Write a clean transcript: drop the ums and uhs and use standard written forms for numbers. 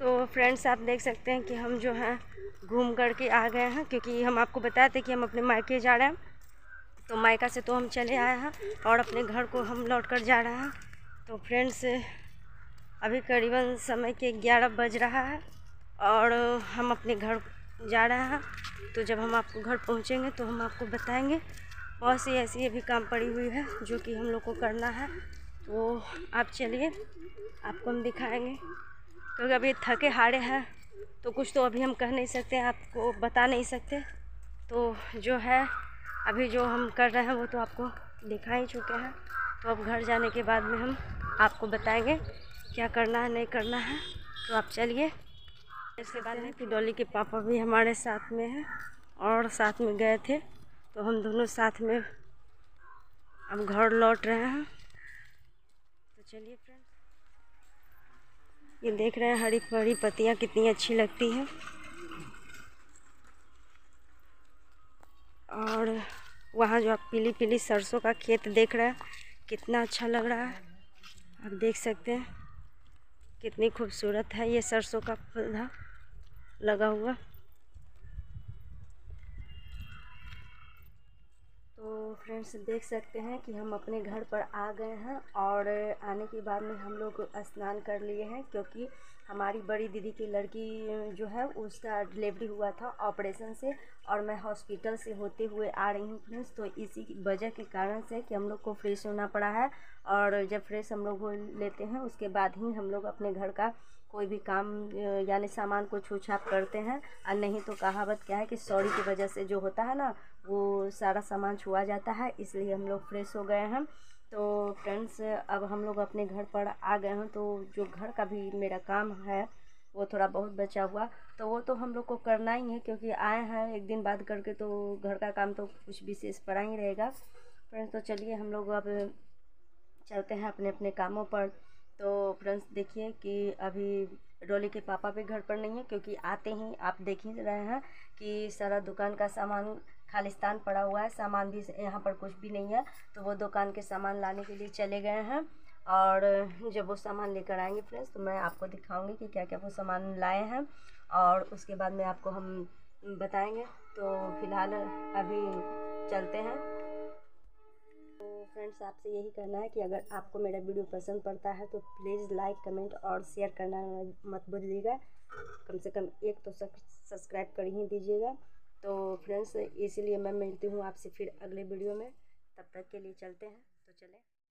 तो फ्रेंड्स आप देख सकते हैं कि हम जो हैं घूम कर के आ गए हैं, क्योंकि हम आपको बताए थे कि हम अपने मायके जा रहे हैं, तो मायका से तो हम चले आए हैं और अपने घर को हम लौट कर जा रहे हैं। तो फ्रेंड्स अभी करीबन समय के 11 बज रहा है और हम अपने घर जा रहे हैं। तो जब हम आपको घर पहुंचेंगे तो हम आपको बताएंगे। बहुत सी ऐसी अभी काम पड़ी हुई है जो कि हम लोग को करना है, तो आप चलिए, आपको हम दिखाएंगे। क्योंकि अभी थके हारे हैं तो कुछ तो अभी हम कह नहीं सकते, आपको बता नहीं सकते। तो जो है अभी जो हम कर रहे हैं वो तो आपको दिखा ही चुके हैं। तो अब घर जाने के बाद में हम आपको बताएंगे क्या करना है, नहीं करना है। तो आप चलिए। इसके बाद में कि डॉली के पापा भी हमारे साथ में हैं और साथ में गए थे, तो हम दोनों साथ में अब घर लौट रहे हैं। तो चलिए फ्रेंड्स, ये देख रहे हैं हरी भरी पत्तियाँ कितनी अच्छी लगती हैं। और वहाँ जो आप पीली पीली सरसों का खेत देख रहे हैं कितना अच्छा लग रहा है, आप देख सकते हैं कितनी खूबसूरत है ये सरसों का पौधा लगा हुआ। तो फ्रेंड्स देख सकते हैं कि हम अपने घर पर आ गए हैं और आने के बाद में हम लोग स्नान कर लिए हैं, क्योंकि हमारी बड़ी दीदी की लड़की जो है उसका डिलीवरी हुआ था ऑपरेशन से, और मैं हॉस्पिटल से होते हुए आ रही हूँ फ्रेंड्स। तो इसी वजह के कारण से कि हम लोग को फ्रेश होना पड़ा है, और जब फ्रेश हम लोग हो लेते हैं उसके बाद ही हम लोग अपने घर का कोई भी काम यानी सामान को छूछाप करते हैं। और नहीं तो कहावत क्या है कि सॉरी की वजह से जो होता है ना वो सारा सामान छुआ जाता है, इसलिए हम लोग फ्रेश हो गए हैं। तो फ्रेंड्स अब हम लोग अपने घर पर आ गए हैं। तो जो घर का भी मेरा काम है वो थोड़ा बहुत बचा हुआ, तो वो तो हम लोग को करना ही है, क्योंकि आए हैं एक दिन बाद करके, तो घर का काम तो कुछ विशेष पड़ा ही रहेगा फ्रेंड्स। तो चलिए हम लोग अब चलते हैं अपने अपने कामों पर। तो फ्रेंड्स देखिए कि अभी डोली के पापा भी घर पर नहीं है, क्योंकि आते ही आप देख ही रहे हैं कि सारा दुकान का सामान खालिस्तान पड़ा हुआ है, सामान भी यहाँ पर कुछ भी नहीं है। तो वो दुकान के सामान लाने के लिए चले गए हैं, और जब वो सामान लेकर आएंगे फ्रेंड्स तो मैं आपको दिखाऊंगी कि क्या क्या वो सामान लाए हैं, और उसके बाद में आपको हम बताएंगे। तो फिलहाल अभी चलते हैं। फ्रेंड्स आपसे यही कहना है कि अगर आपको मेरा वीडियो पसंद पड़ता है तो प्लीज़ लाइक, कमेंट और शेयर करना मत भूलिएगा, कम से कम एक तो सब्सक्राइब कर ही दीजिएगा। तो फ्रेंड्स इसलिए मैं मिलती हूँ आपसे फिर अगले वीडियो में, तब तक के लिए चलते हैं। तो चलें।